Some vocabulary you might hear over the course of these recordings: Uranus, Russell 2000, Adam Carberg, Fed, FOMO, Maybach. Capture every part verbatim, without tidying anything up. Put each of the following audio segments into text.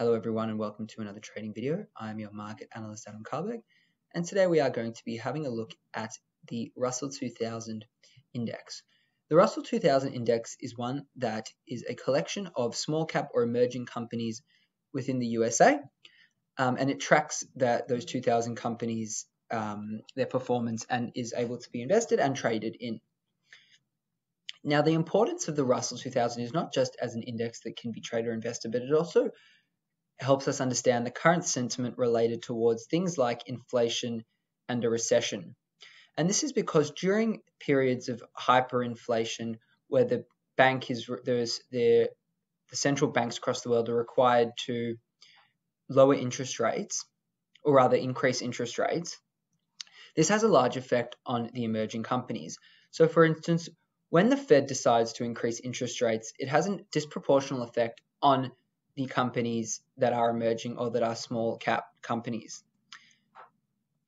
Hello everyone and welcome to another trading video. I'm your market analyst Adam Carberg, and today we are going to be having a look at the Russell two thousand index. The Russell two thousand index is one that is a collection of small cap or emerging companies within the U S A, um, and it tracks that those two thousand companies, um, their performance, and is able to be invested and traded in. Now the importance of the Russell two thousand is not just as an index that can be traded or invested, but it also helps us understand the current sentiment related towards things like inflation and a recession. And this is because during periods of hyperinflation, where the bank is there's the, the central banks across the world are required to lower interest rates, or rather increase interest rates, this has a large effect on the emerging companies. So for instance, when the Fed decides to increase interest rates, it has a disproportional effect on the companies that are emerging or that are small cap companies.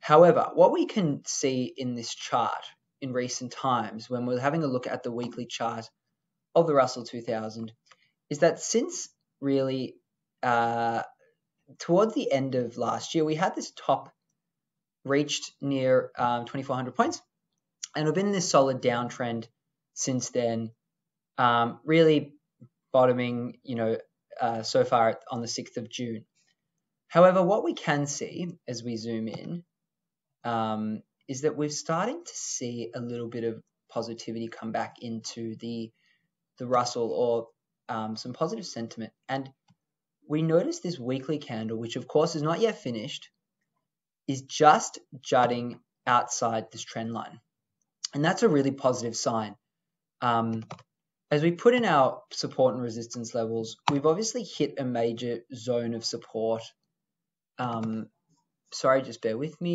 However, what we can see in this chart in recent times when we're having a look at the weekly chart of the Russell two thousand is that since really uh, towards the end of last year, we had this top reached near um, twenty-four hundred points, and we've been in this solid downtrend since then, um, really bottoming, you know, Uh, so far on the sixth of June. However, what we can see as we zoom in um, is that we're starting to see a little bit of positivity come back into the, the Russell, or um, some positive sentiment. And we notice this weekly candle, which of course is not yet finished, is just jutting outside this trend line. And that's a really positive sign. Um, As we put in our support and resistance levels, we've obviously hit a major zone of support. Um, sorry, just bear with me.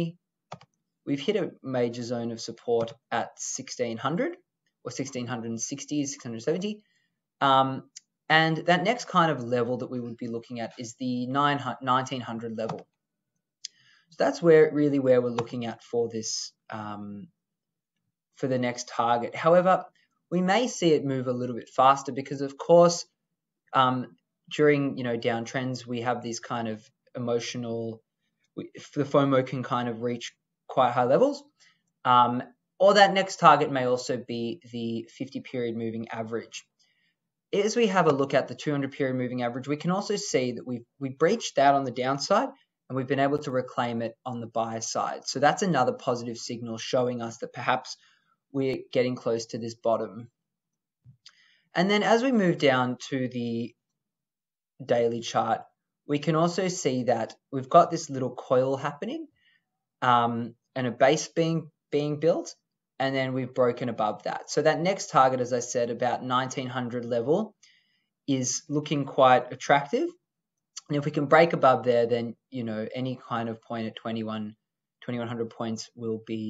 We've hit a major zone of support at sixteen hundred, or sixteen sixty, sixteen seventy. Um, and that next kind of level that we would be looking at is the nineteen hundred level. So that's where really where we're looking at for this, um, for the next target. However, we may see it move a little bit faster because, of course, um, during, you know, downtrends, we have these kind of emotional, we, the FOMO can kind of reach quite high levels. Um, or that next target may also be the fifty period moving average. As we have a look at the two hundred period moving average, we can also see that we've, we breached that on the downside and we've been able to reclaim it on the buy side. So that's another positive signal showing us that perhaps we're getting close to this bottom. And then as we move down to the daily chart, we can also see that we've got this little coil happening, um, and a base being being built, and then we've broken above that. So that next target, as I said, about nineteen hundred level is looking quite attractive. And if we can break above there, then, you know, any kind of point at twenty-one, twenty-one hundred points will be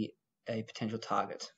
a potential target.